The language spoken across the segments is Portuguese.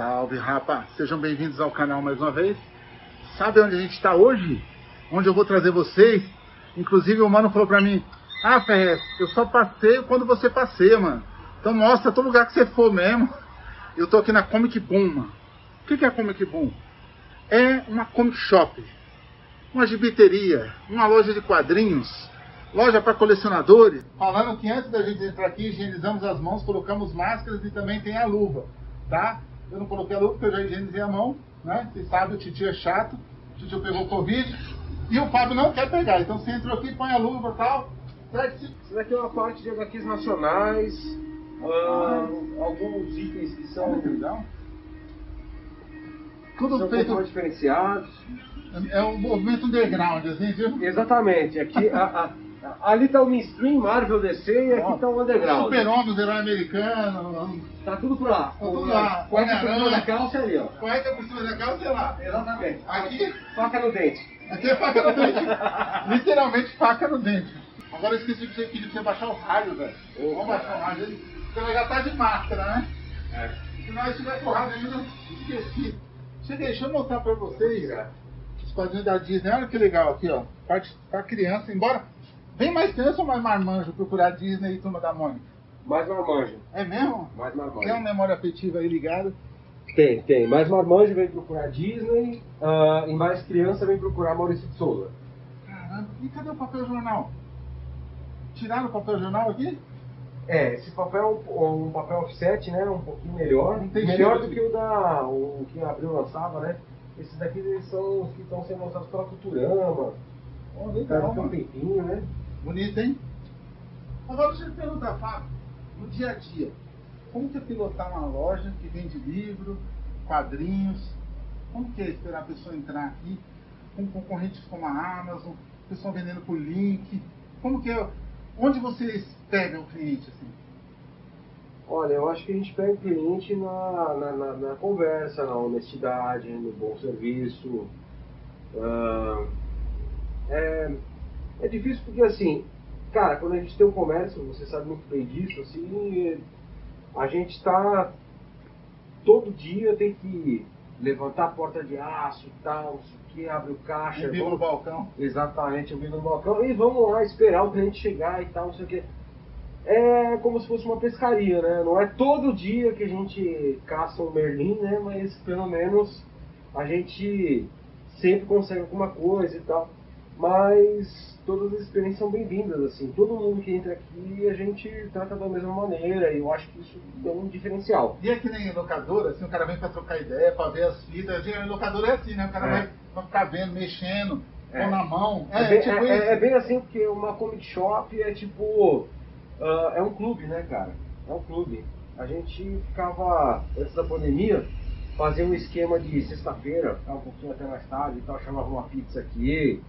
Salve, rapaz! Sejam bem-vindos ao canal mais uma vez. Sabe onde a gente está hoje? Onde eu vou trazer vocês? Inclusive o mano falou pra mim: ah, Ferrez, eu só passeio quando você passeia, mano. Então mostra todo lugar que você for mesmo. Eu tô aqui na Comic Boom, mano. O que é a Comic Boom? É uma comic shop, uma gibiteria, uma loja de quadrinhos, loja para colecionadores. Falando que antes da gente entrar aqui, higienizamos as mãos, colocamos máscaras e também tem a luva, tá? Eu não coloquei a luva porque eu já higienizei a mão, né? Vocês sabem, o titio é chato, o titio pegou Covid e o Fábio não quer pegar. Então você entrou aqui, põe a luva e tal. Isso daqui é uma parte de HQs nacionais, alguns itens que são... Legal. Tudo são feito diferenciados. É um movimento underground, assim, viu? Exatamente. Aqui, ali está o mainstream, Marvel, DC, e aqui está o underground. Super-homem, herói americano. Tá tudo por lá. Tá tudo lá. Corta a costura da calça ali, ó. Corta a costura da calça, sei lá. Exatamente. Aqui... faca no dente. Aqui é faca no dente. Literalmente faca no dente. Agora eu esqueci de pedir pra você baixar o rádio, velho. Vamos baixar o rádio aí. Porque ela já tá de máscara, né? É. Se nós tiver porrada ainda, esqueci. Deixa eu mostrar pra vocês, cara. Os quadrinhos da Disney, olha que legal aqui, ó. Parte pra criança, embora... Vem mais criança ou mais marmanjo procurar Disney e Turma da Mônica? Mais marmanjo. É mesmo? Mais marmanjo. Tem uma memória afetiva aí ligada? Tem, tem. Mais marmanjo vem procurar Disney e mais criança vem procurar Maurício de Souza. Caramba, e cadê o papel jornal? Tiraram o papel jornal aqui? É, esse papel é um papel offset, né? Um pouquinho melhor. Melhor do que o que a Abril lançava, né? Esses daqui eles são os que estão sendo lançados pela Culturama. Oh, legal, um tempinho, né? Bonito, hein? Agora deixa eu te perguntar, Fábio, no dia a dia, como que é pilotar uma loja que vende livro, quadrinhos? Como que é esperar a pessoa entrar aqui com concorrentes como a Amazon, pessoal vendendo por link? Como que é? Onde vocês pegam o cliente, assim? Olha, eu acho que a gente pega o cliente na conversa, na honestidade, no bom serviço. É difícil porque, assim, cara, quando a gente tem um comércio, você sabe muito bem disso, assim, a gente está todo dia, tem que levantar a porta de aço e tal, não sei o que, abre o caixa. Eu vivo no balcão. Exatamente, eu vivo no balcão e vamos lá esperar o cliente chegar e tal, não sei o que. É como se fosse uma pescaria, né? Não é todo dia que a gente caça um merlin, né? Mas pelo menos a gente sempre consegue alguma coisa e tal. Mas todas as experiências são bem-vindas, assim. Todo mundo que entra aqui, a gente trata da mesma maneira. E eu acho que isso é um diferencial. E é que nem locadora, assim, o cara vem pra trocar ideia, pra ver as fitas. A locadora é assim, né? O cara vai ficar vendo, mexendo, ou na mão. É bem assim, porque uma comic shop é tipo... é um clube, né, cara? É um clube. A gente ficava, antes da pandemia, fazia um esquema de sexta-feira, ficava um pouquinho até mais tarde e tal, chamava uma pizza aqui...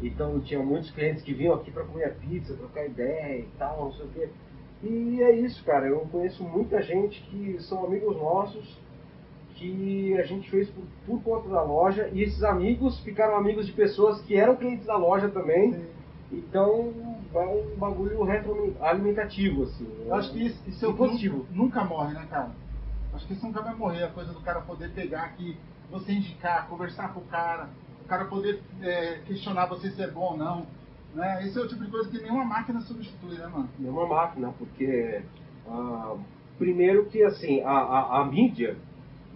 Então tinha muitos clientes que vinham aqui para comer a pizza, trocar ideia e tal, não sei o quê. E é isso, cara, eu conheço muita gente que são amigos nossos, que a gente fez por conta da loja, e esses amigos ficaram amigos de pessoas que eram clientes da loja também. Sim. Então é um bagulho retroalimentativo, assim. Eu acho que isso é positivo. Nunca morre, né, cara? Acho que isso nunca vai morrer, a coisa do cara poder pegar aqui, você indicar, conversar com o cara. O cara poder questionar você se é bom ou não, né? Esse é o tipo de coisa que nenhuma máquina substitui, né, mano? Nenhuma máquina, porque primeiro que, assim, a mídia,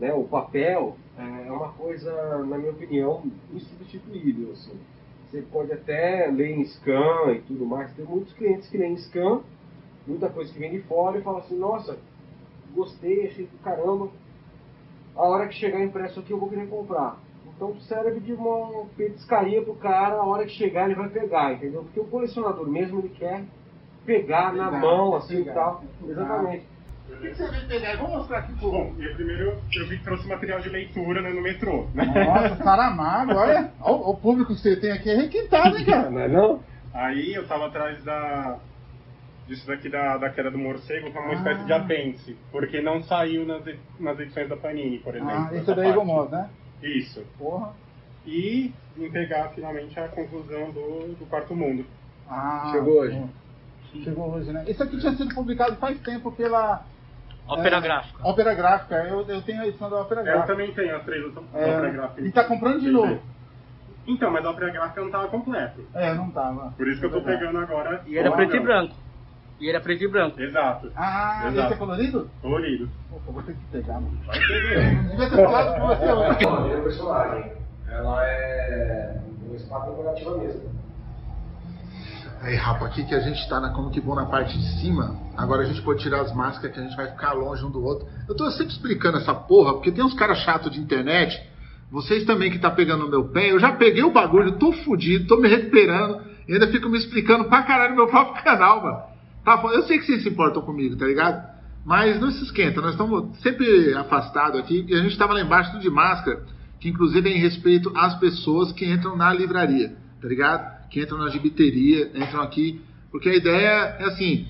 né, o papel, é uma coisa, na minha opinião, insubstituível, assim. Você pode até ler em scan e tudo mais, tem muitos clientes que leem em scan, muita coisa que vem de fora e fala assim, nossa, gostei, achei do caramba, a hora que chegar impresso aqui eu vou querer comprar. Então serve de uma petiscaria pro cara, a hora que chegar ele vai pegar, entendeu? Porque o colecionador mesmo, ele quer pegar na mão, assim, e tal. Exatamente. O que você veio pegar? Vamos mostrar aqui pro... Bom, e primeiro eu vi que trouxe material de leitura, né, no metrô. Nossa, Saramago, olha. O público que você tem aqui é requintado, hein, cara? Não é não? Aí eu tava atrás disso daqui da queda do morcego, como uma espécie de apêndice, porque não saiu nas edições da Panini, por exemplo. Ah, isso daí eu mostro, né? Isso. Porra. E em pegar finalmente a conclusão do Quarto Mundo. Ah, chegou hoje. Chegou hoje, né? Isso aqui tinha sido publicado faz tempo pela Ópera Gráfica. Ópera Gráfica, eu tenho a edição da Ópera Gráfica. Eu também tenho as três edições da Ópera Gráfica. E tá comprando de novo? Então, mas a Ópera Gráfica não tava completa. É, não tava. Por isso que eu tô pegando agora. E era preto e branco. Exato. Ah, exato. Esse é colorido? Colorido. Pô, vou ter que pegar, mano. Vai pegar. Devia ter falado com você, mano. A primeira personagem, ela é uma espada decorativa mesmo. Aí, rapa, aqui que a gente tá na Comic Boom na parte de cima, agora a gente pode tirar as máscaras que a gente vai ficar longe um do outro. Eu tô sempre explicando essa porra, porque tem uns caras chatos de internet, vocês também que tá pegando o meu pé, eu já peguei o bagulho, tô fudido, tô me recuperando, e ainda fico me explicando pra caralho no meu próprio canal, mano. Tá, eu sei que vocês se importam comigo, tá ligado? Mas não se esquenta, nós estamos sempre afastados aqui, e a gente tava lá embaixo tudo de máscara, que inclusive é em respeito às pessoas que entram na livraria, tá ligado? Que entram na gibiteria, entram aqui, porque a ideia é assim,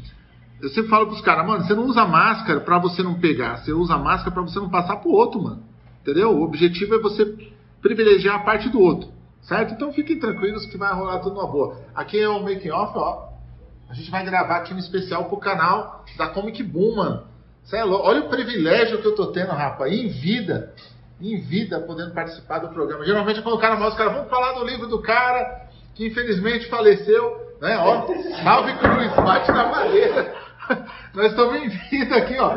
eu sempre falo pros caras, mano, você não usa máscara pra você não pegar, você usa máscara pra você não passar pro outro, mano, entendeu? O objetivo é você privilegiar a parte do outro, certo? Então fiquem tranquilos que vai rolar tudo numa boa. Aqui é o making off, ó, a gente vai gravar aqui um especial pro canal da Comic Boom, mano, cê é louco. Olha o privilégio que eu tô tendo, rapaz, em vida, podendo participar do programa. Geralmente quando o cara mostra, os caras, vamos falar do livro do cara, que infelizmente faleceu, né, ó, salve Cruz, bate na madeira. Nós estamos em vida aqui, ó,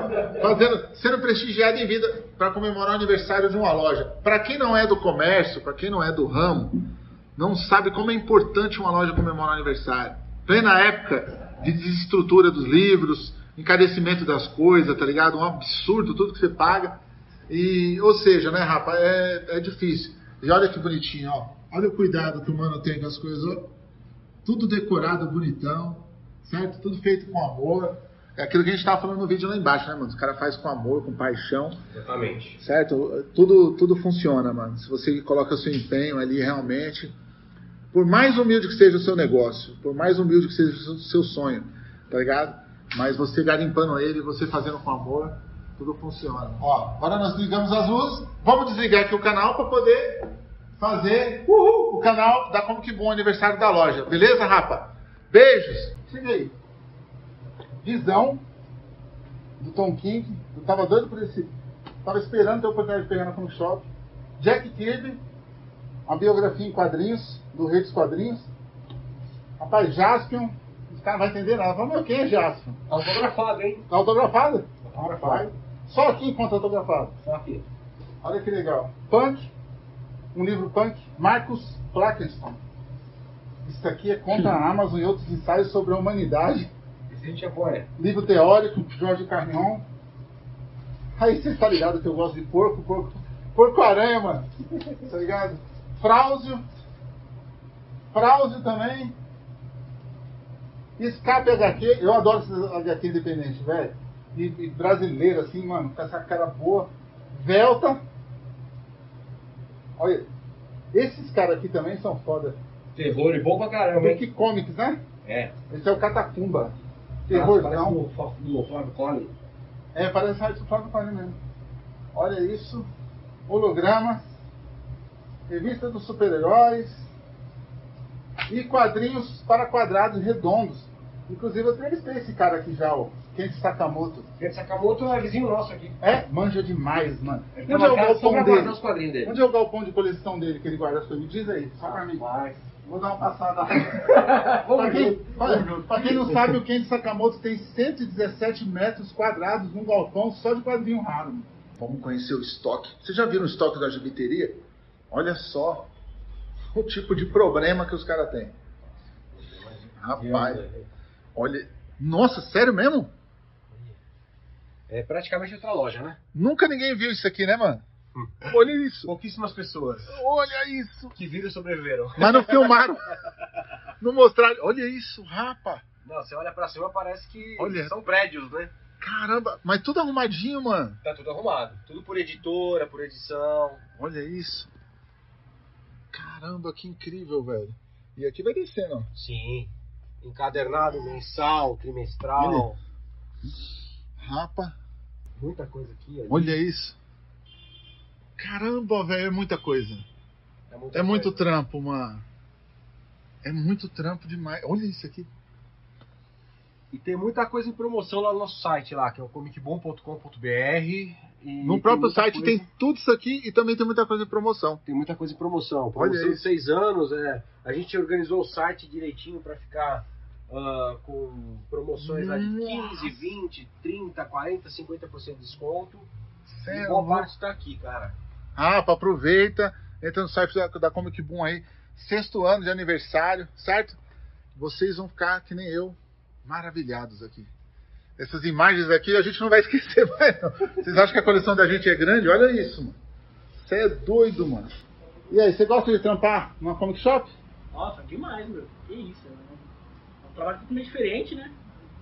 sendo prestigiado em vida para comemorar o aniversário de uma loja. Para quem não é do comércio, para quem não é do ramo, não sabe como é importante uma loja comemorar o aniversário. Plena época de desestrutura dos livros, encarecimento das coisas, tá ligado? Um absurdo tudo que você paga. E, ou seja, né, rapaz, é difícil. E olha que bonitinho, ó. Olha o cuidado que o mano tem com as coisas, ó. Tudo decorado, bonitão, certo? Tudo feito com amor. É aquilo que a gente estava falando no vídeo lá embaixo, né, mano? Os caras fazem com amor, com paixão. Exatamente. Certo? Tudo funciona, mano. Se você coloca seu empenho ali, realmente, por mais humilde que seja o seu negócio, por mais humilde que seja o seu sonho, tá ligado? Mas você garimpando ele, você fazendo com amor, tudo funciona. Ó, agora nós ligamos as luzes. Vamos desligar aqui o canal para poder fazer o canal da Comic Boom aniversário da loja. Beleza, rapa? Beijos. Chega aí. Visão do Tom King. Eu tava doido por esse... Tava esperando ter a oportunidade de pegar na Comic Shop. Jack Kirby. A biografia em quadrinhos. Do Rei dos Quadrinhos. Rapaz, Jaspion. Os caras não vão entender nada. Vamos ver o que é Jaspion. Tá autografado, hein? Tá autografado? Autografado. Só aqui enquanto autografado. Só aqui. Olha que legal. Punk. Um livro punk, Marcos Plackenstein. Isso aqui é Contra a Amazon e Outros Ensaios sobre a Humanidade. Esse a gente apoia. Livro teórico, Jorge Carrion. Aí você tá ligado que eu gosto de porco-aranha, mano. Tá ligado? Frauzio também. Escape HQ. Eu adoro esses HQ independentes, velho. E brasileiro, assim, mano, com essa cara boa. Velta. Olha, esses caras aqui também são foda. Terror e bom pra caramba. Make Comics, né? É. Esse é o Catacumba. Terror, não. Parece do Flávio Collie. É, parece do Flávio Collie mesmo. Olha isso. Hologramas. Revista dos Super-Heróis. E quadrinhos para quadrados redondos. Inclusive, eu entrevistei esse cara aqui já, ó. Ken Sakamoto. Ken Sakamoto é vizinho nosso aqui. É? Manja demais, mano. Onde é o galpão dele? Onde é o galpão de coleção dele que ele guarda as coisas? Diz aí, só pra mim. Vou dar uma passada lá. Pra quem não sabe, o Ken Sakamoto tem 117 metros quadrados num galpão só de quadrinho raro. Vamos conhecer o estoque. Vocês já viram o estoque da gibiteria? Olha só o tipo de problema que os caras têm. Rapaz, olha... Nossa, sério mesmo? É praticamente outra loja, né? Nunca ninguém viu isso aqui, né, mano? Olha isso. Pouquíssimas pessoas. Olha isso. Que viram e sobreviveram. Mas não filmaram. Não mostraram. Olha isso, rapa. Não, você olha pra cima, parece que olha, são prédios, né? Caramba, mas tudo arrumadinho, mano. Tá tudo arrumado. Tudo por editora, por edição. Olha isso. Caramba, que incrível, velho. E aqui vai descendo, ó. Sim. Encadernado, mensal, trimestral. Rapa. Muita coisa aqui. Ali. Olha isso. Caramba, velho, é muita coisa. É muito trampo, mano. É muito trampo demais. Olha isso aqui. E tem muita coisa em promoção lá no nosso site, lá, que é o comicboom.com.br. No próprio site coisa... tem tudo isso aqui e também tem muita coisa em promoção. Tem muita coisa em promoção. Promoção de 6 anos, é. A gente organizou o site direitinho para ficar com promoções lá de 15, 20, 30, 40, 50% de desconto. E boa parte está aqui, cara. Ah, aproveita. Entra no site da Comic Boom aí. 6º ano de aniversário, certo? Vocês vão ficar que nem eu, maravilhados aqui. Essas imagens aqui a gente não vai esquecer mais, não. Vocês acham que a coleção da gente é grande? Olha isso, mano. Você é doido, mano. E aí, você gosta de trampar numa comic shop? Nossa, demais, meu. Que isso, né? É um trabalho totalmente diferente, né?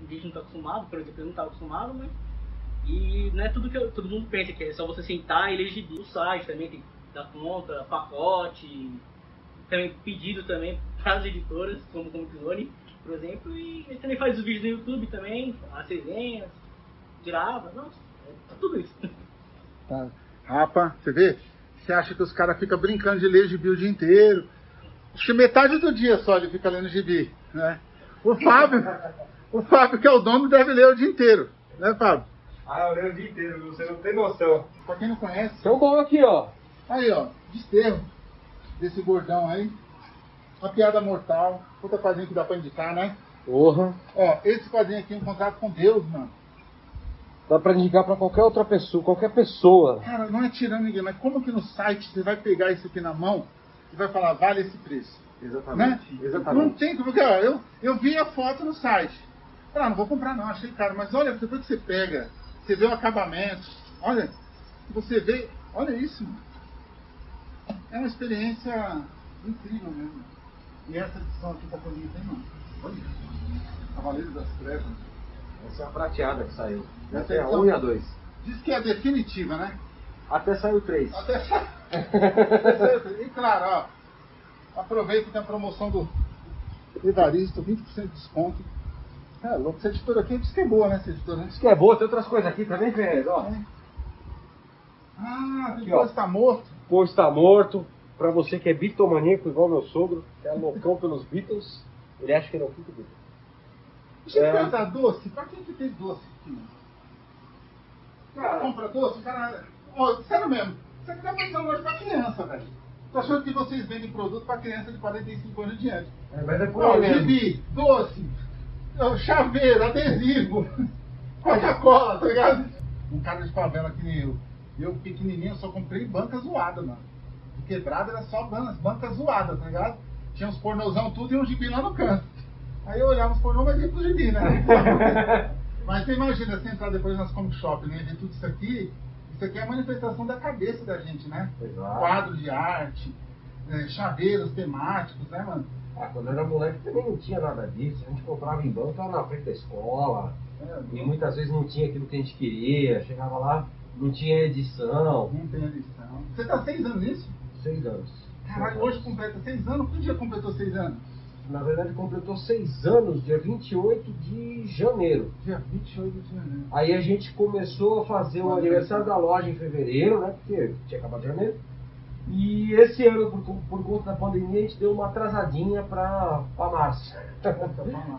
A gente não tá acostumado, por exemplo, eu não tava acostumado, mas... E não é tudo que todo mundo pensa, que é só você sentar e ler o site também, tem que dar conta, pacote, também pedido também para as editoras, como Comic Zone, por exemplo, e ele também faz os vídeos no YouTube também, as resenhas, grava, nossa, é tudo isso. Tá. Rapa, você vê? Você acha que os caras ficam brincando de ler gibi o dia inteiro? Acho que metade do dia só ele fica lendo gibi, né? O Fábio que é o dono, deve ler o dia inteiro, né, Fábio? Ah, eu leio o dia inteiro, você não tem noção. Pra quem não conhece... Tão bom aqui, ó. Aí, ó, desterro desse gordão aí. Uma piada mortal. Puta quadrinho que dá pra indicar, né? Porra. Ó, esse quadrinho aqui é um contrato com Deus, mano. Dá pra indicar pra qualquer outra pessoa, qualquer pessoa. Cara, não é tirando ninguém, mas como que no site você vai pegar isso aqui na mão e vai falar, vale esse preço? Exatamente. Né? Exatamente. Não tem como... Cara, eu vi a foto no site. Ah, não vou comprar não, achei caro. Mas olha, depois que você pega... Você vê o acabamento, olha, você vê, olha isso, mano. É uma experiência incrível mesmo. E essa edição aqui tá bonita, hein, mano? Olha isso. Cavaleiros das Trevas. Essa é a prateada que saiu. Essa é a 1 e a 2. Diz que é a definitiva, né? Até saiu 3. Até saiu 3. E claro, ó, aproveita que tem a promoção do Fedarista, 20% de desconto. É louco, essa editora aqui diz que é boa, né? Essa editora, né? Diz que é boa, tem outras coisas aqui também, Ferrez, ó. É. Ah, o Está Morto. O Está Morto, pra você que é bitomaníaco igual meu sogro, que é loucão pelos Beatles, ele acha que ele é o quinto Beatles. Deixa eu perguntar, doce, pra quem que tem doce aqui? Cara, compra doce, cara... Ó, sério mesmo, isso aqui tá pensando hoje pra criança, velho. Tô achando que vocês vendem produto pra criança de 45 anos em diante. É, mas é por aí. Gibi, doce... Chaveiro, adesivo, Coca-Cola, tá ligado? Um cara de favela que nem eu. Eu pequenininho só comprei banca zoada, mano. De quebrada era só banca zoada, tá ligado? Tinha uns pornozão tudo e um gibi lá no canto. Aí eu olhava os pornôs, mas ia pro gibi, né? Mas você imagina, você entrar depois nas comic shop, né? Ver tudo isso aqui é a manifestação da cabeça da gente, né? Exato. Quadro de arte, chaveiros temáticos, né, mano? Ah, quando eu era moleque também não tinha nada disso, a gente comprava em banco lá na frente da escola, e muitas vezes não tinha aquilo que a gente queria, chegava lá, não tinha edição. Não tem edição. Você tá 6 anos nisso? 6 anos. Caralho, hoje completa 6 anos? Que dia completou 6 anos? Na verdade completou 6 anos, dia 28 de janeiro. Dia 28 de janeiro. Aí a gente começou a fazer o aniversário da loja em fevereiro, né, porque tinha acabado de janeiro. E esse ano, por conta da pandemia, a gente deu uma atrasadinha pra março.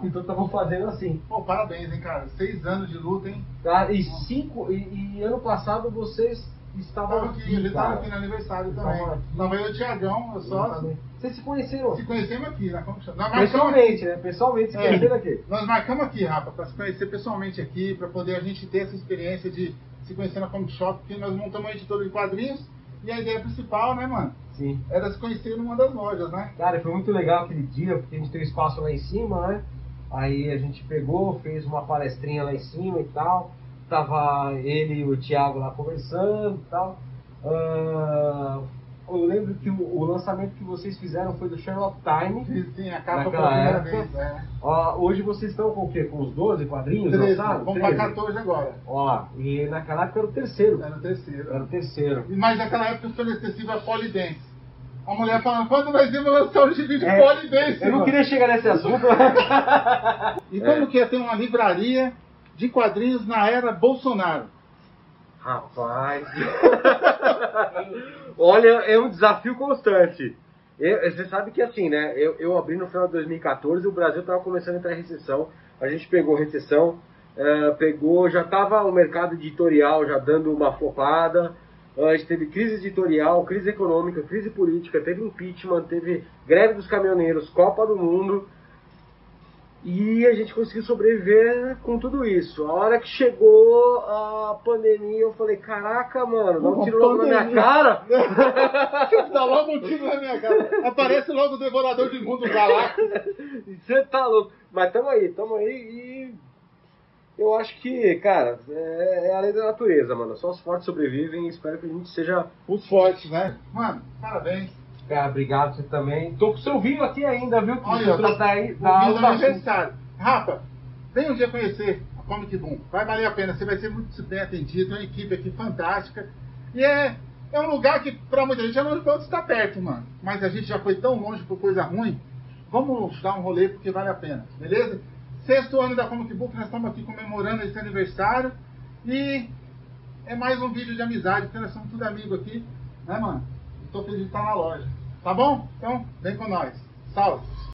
Então estamos fazendo assim. Pô, parabéns, hein, cara? 6 anos de luta, hein? Cara, e 5... E ano passado vocês estavam aqui. Eles estavam aqui no aniversário também. Não veio o Tiagão, eu só... Vocês se conheceram? Se conhecemos aqui, na pessoalmente, né? Pessoalmente, se conheceram aqui. Nós marcamos aqui, Rafa, pra se conhecer pessoalmente aqui, pra poder a gente ter essa experiência de se conhecer na Comic Shop, porque nós montamos uma editora de quadrinhos. E a ideia principal, né, mano? Sim. Era se conhecer numa das lojas, né? Cara, foi muito legal aquele dia, porque a gente tem um espaço lá em cima, né? Aí a gente pegou, fez uma palestrinha lá em cima e tal. Tava ele e o Thiago lá conversando e tal. Eu lembro que o lançamento que vocês fizeram foi do Sherlock Time. Sim, a capa foi a primeira vez, né? Hoje vocês estão com o quê? Com os 12 quadrinhos? 13, lançados? Vamos para 14 agora. Ó, e naquela época era o terceiro. Era o terceiro. Mas naquela época foi excessivo a Polidense. A mulher falando, quando nós íamos lançar um gibi de Polidense? Eu não queria chegar nesse assunto. E como que ia ter uma livraria de quadrinhos na era Bolsonaro? Rapaz... Olha, é um desafio constante. Você sabe que assim, né? Eu abri no final de 2014 e o Brasil estava começando a entrar em recessão. A gente pegou recessão, já estava o mercado editorial já dando uma flopada. A gente teve crise editorial, crise econômica, crise política, teve impeachment, teve greve dos caminhoneiros, Copa do Mundo. E a gente conseguiu sobreviver com tudo isso. A hora que chegou a pandemia, eu falei, caraca, mano, dá um tiro logo na minha cara. Dá logo um tiro na minha cara. Aparece logo o devorador de mundos galácticos. Você tá louco. Mas tamo aí e... eu acho que, cara, é a lei da natureza, mano. Só os fortes sobrevivem e espero que a gente seja... os fortes, né? Mano, parabéns. Cara, obrigado, você também. Tô com o seu vinho aqui ainda, viu? Olha, tá Rafa, vem um dia conhecer a Comic Boom. Vai valer a pena, você vai ser muito bem atendido. É uma equipe aqui fantástica. E é um lugar que, pra muita gente, é longe, pra outros tá perto, mano. Mas a gente já foi tão longe por coisa ruim. Vamos dar um rolê porque vale a pena, beleza? 6º ano da Comic Boom, nós estamos aqui comemorando esse aniversário. E é mais um vídeo de amizade, porque nós somos tudo amigos aqui, né, mano? Tô feliz de estar na loja, tá bom? Então, vem com nós. Salve!